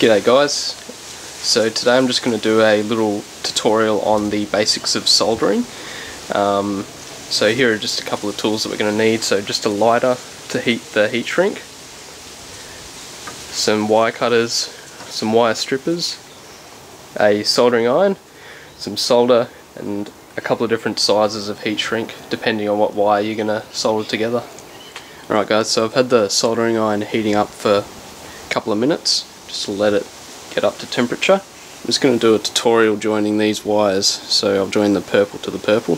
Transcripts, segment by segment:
G'day guys, so today I'm just going to do a little tutorial on the basics of soldering. So here are just a couple of tools that we're going to need. So just a lighter to heat the heat shrink, some wire cutters, some wire strippers, a soldering iron, some solder, and a couple of different sizes of heat shrink depending on what wire you're going to solder together. Alright guys, so I've had the soldering iron heating up for a couple of minutes, just to let it get up to temperature. I'm just going to do a tutorial joining these wires, so I'll join the purple to the purple.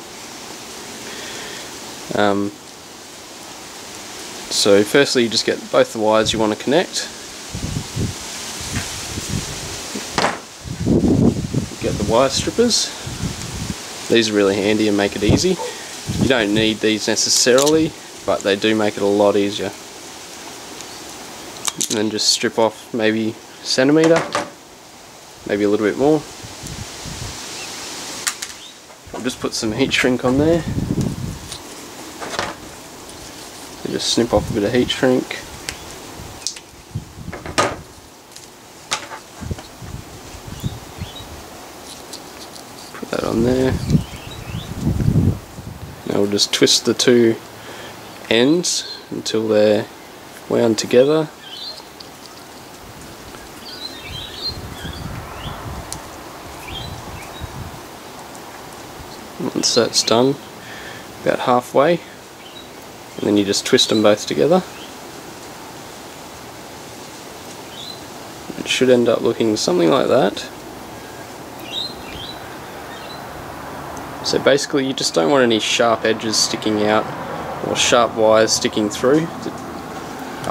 So firstly you just get both the wires you want to connect. Get the wire strippers. These are really handy and make it easy. You don't need these necessarily, but they do make it a lot easier. And then just strip off maybe a centimetre, maybe a little bit more. I'll just put some heat shrink on there. So just snip off a bit of heat shrink. Put that on there. Now we'll just twist the two ends until they're wound together. Once that's done, about halfway, and then you just twist them both together. It should end up looking something like that. So basically you just don't want any sharp edges sticking out or sharp wires sticking through,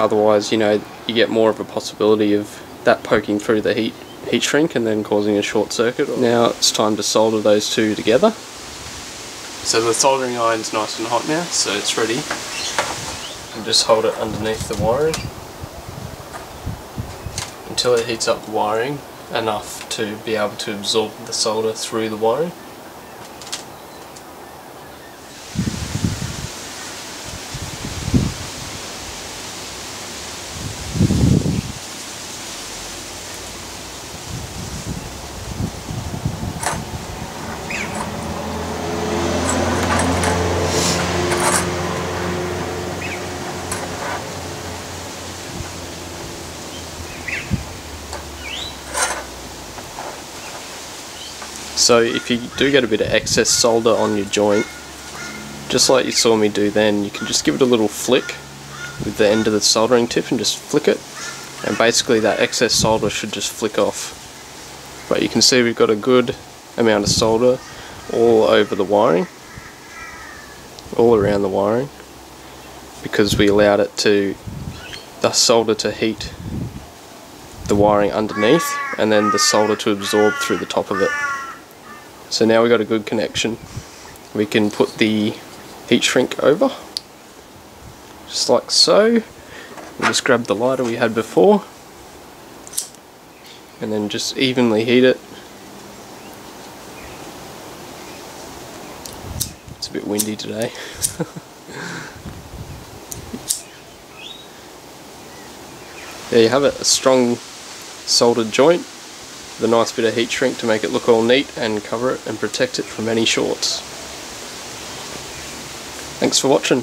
otherwise, you know, you get more of a possibility of that poking through the heat shrink and then causing a short circuit. Now it's time to solder those two together. So the soldering iron's nice and hot now, so it's ready. And just hold it underneath the wiring until it heats up the wiring enough to be able to absorb the solder through the wiring. So if you do get a bit of excess solder on your joint, just like you saw me do then, you can just give it a little flick with the end of the soldering tip and just flick it, and basically that excess solder should just flick off. But you can see we've got a good amount of solder all over the wiring, all around the wiring, because we allowed it to, the solder to heat the wiring underneath and then the solder to absorb through the top of it. So now we've got a good connection. We can put the heat shrink over, just like so. We'll just grab the lighter we had before, and then just evenly heat it. It's a bit windy today. There you have it, a strong soldered joint. The nice bit of heat shrink to make it look all neat and cover it and protect it from any shorts. Thanks for watching.